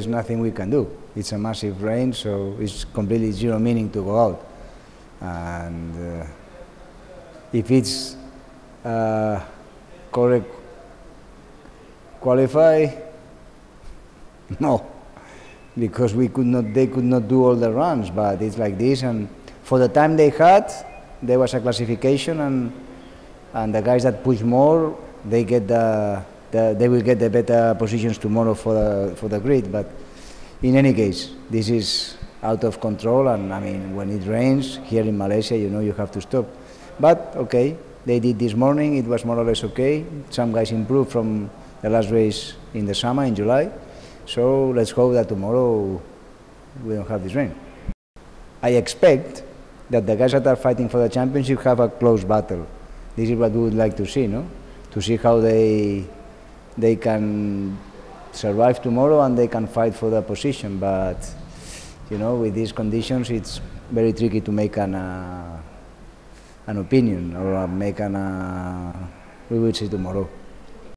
there's nothing we can do. It's a massive rain, so it's completely zero meaning to go out. And if it's correct qualify, no, because we could not, they could not do all the runs, but it's like this, and for the time they had, there was a classification, and the guys that push more, they get they will get the better positions tomorrow for the grid. But in any case, this is out of control, and I mean, when it rains here in Malaysia, you know, you have to stop. But okay, they did this morning. It was more or less okay. Some guys improved from the last race in the summer, in July. So let's hope that tomorrow we don't have this rain. I expect that the guys that are fighting for the championship have a close battle. This is what we would like to see, no? To see how they can survive tomorrow and they can fight for the position. But you know, with these conditions, it's very tricky to make an opinion or make an. We will see tomorrow.